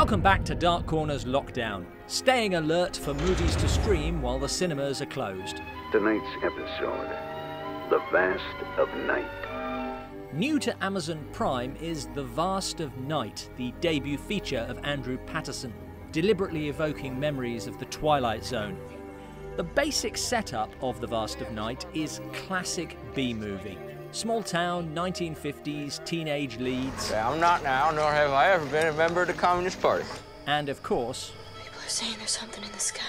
Welcome back to Dark Corners Lockdown, staying alert for movies to stream while the cinemas are closed. Tonight's episode, The Vast of Night. New to Amazon Prime is The Vast of Night, the debut feature of Andrew Patterson, deliberately evoking memories of the Twilight Zone. The basic setup of The Vast of Night is classic B-movie. Small town, 1950s, teenage leads. I'm not now, nor have I ever been a member of the Communist Party. And of course... people are saying there's something in the sky.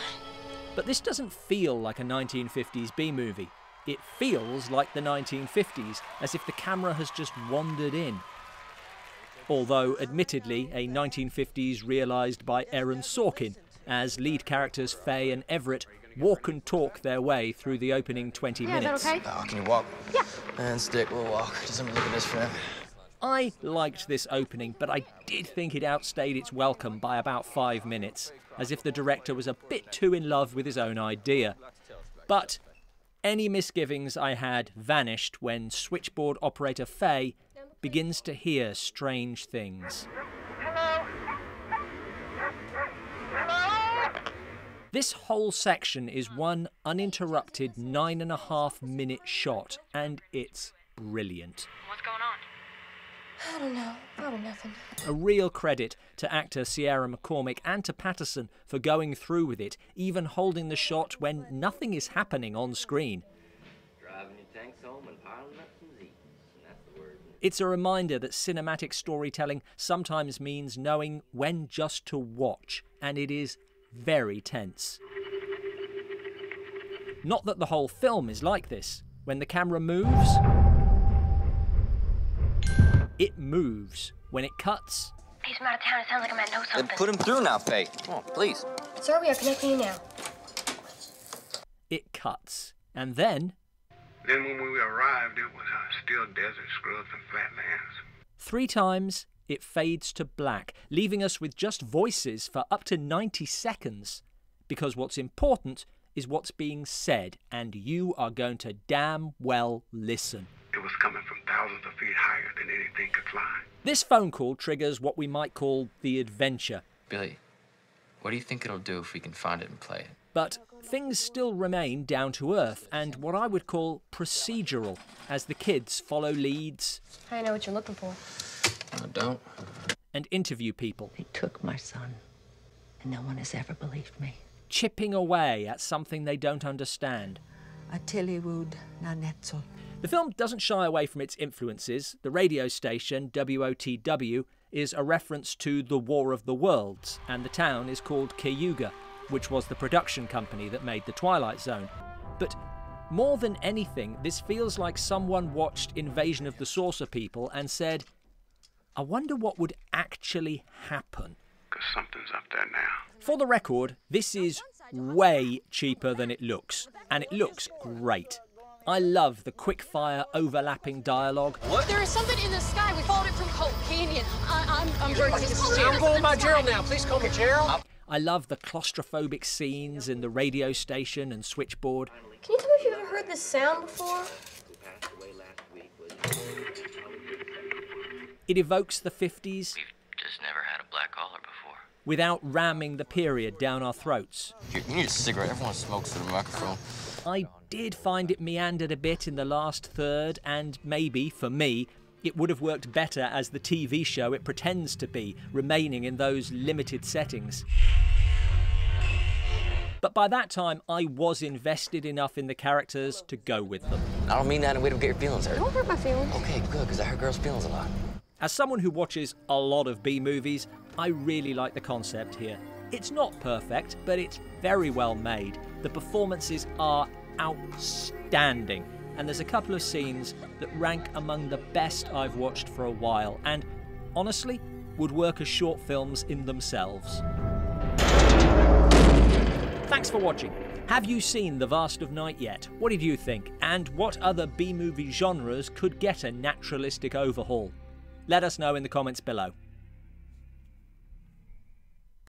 But this doesn't feel like a 1950s B-movie. It feels like the 1950s, as if the camera has just wandered in. Although, admittedly, a 1950s realised by Aaron Sorkin, as lead characters Faye and Everett walk and talk their way through the opening 20 minutes. Yeah, is that okay? Oh, can you walk? Yeah. And stick, we'll walk. Just let me look at this for him. I liked this opening, but I did think it outstayed its welcome by about 5 minutes, as if the director was a bit too in love with his own idea. But any misgivings I had vanished when switchboard operator Faye begins to hear strange things. This whole section is one uninterrupted 9.5 minute shot, and it's brilliant. What's going on? I don't know. Probably nothing. A real credit to actor Sierra McCormick and to Patterson for going through with it, even holding the shot when nothing is happening on screen. Driving your tanks home and piling up some Z's. That's the word. It's a reminder that cinematic storytelling sometimes means knowing when just to watch, and it is very tense. Not that the whole film is like this. When the camera moves, it moves. When it cuts... he's from out of town. It sounds like I might know something. Then put him through now, Faye. Come on, please. Sorry, we are connecting you now. It cuts. And then... then when we arrived, it was still desert, scrubs and flatlands. 3 times... it fades to black, leaving us with just voices for up to 90 seconds. Because what's important is what's being said, and you are going to damn well listen. It was coming from thousands of feet higher than anything could fly. This phone call triggers what we might call the adventure. Billy, what do you think it'll do if we can find it and play it? But things still remain down to earth and what I would call procedural, as the kids follow leads. I know what you're looking for. I don't. And interview people. They took my son, and no one has ever believed me. Chipping away at something they don't understand. The film doesn't shy away from its influences. The radio station, WOTW, is a reference to the War of the Worlds, and the town is called Cayuga, which was the production company that made The Twilight Zone. But more than anything, this feels like someone watched Invasion of the Saucer People and said, I wonder what would actually happen. Because something's up there now. For the record, this is way cheaper than it looks, and it looks great. I love the quick-fire overlapping dialogue. What? There is something in the sky. We followed it from Colt Canyon. I'm going by Gerald now. Please call me Gerald. I love the claustrophobic scenes in the radio station and switchboard. Can you tell me if you've ever heard this sound before? It evokes the 50s. We've just never had a black collar before. Without ramming the period down our throats. You need a cigarette. Everyone smokes through the microphone. I did find it meandered a bit in the last third, and maybe, for me, it would have worked better as the TV show it pretends to be, remaining in those limited settings. But by that time, I was invested enough in the characters to go with them. I don't mean that in a way to get your feelings hurt. Don't hurt my feelings. Okay, good, because I hurt girls' feelings a lot. As someone who watches a lot of B-movies, I really like the concept here. It's not perfect, but it's very well made. The performances are outstanding, and there's a couple of scenes that rank among the best I've watched for a while, and honestly, would work as short films in themselves. Thanks for watching. Have you seen The Vast of Night yet? What did you think? And what other B-movie genres could get a naturalistic overhaul? Let us know in the comments below.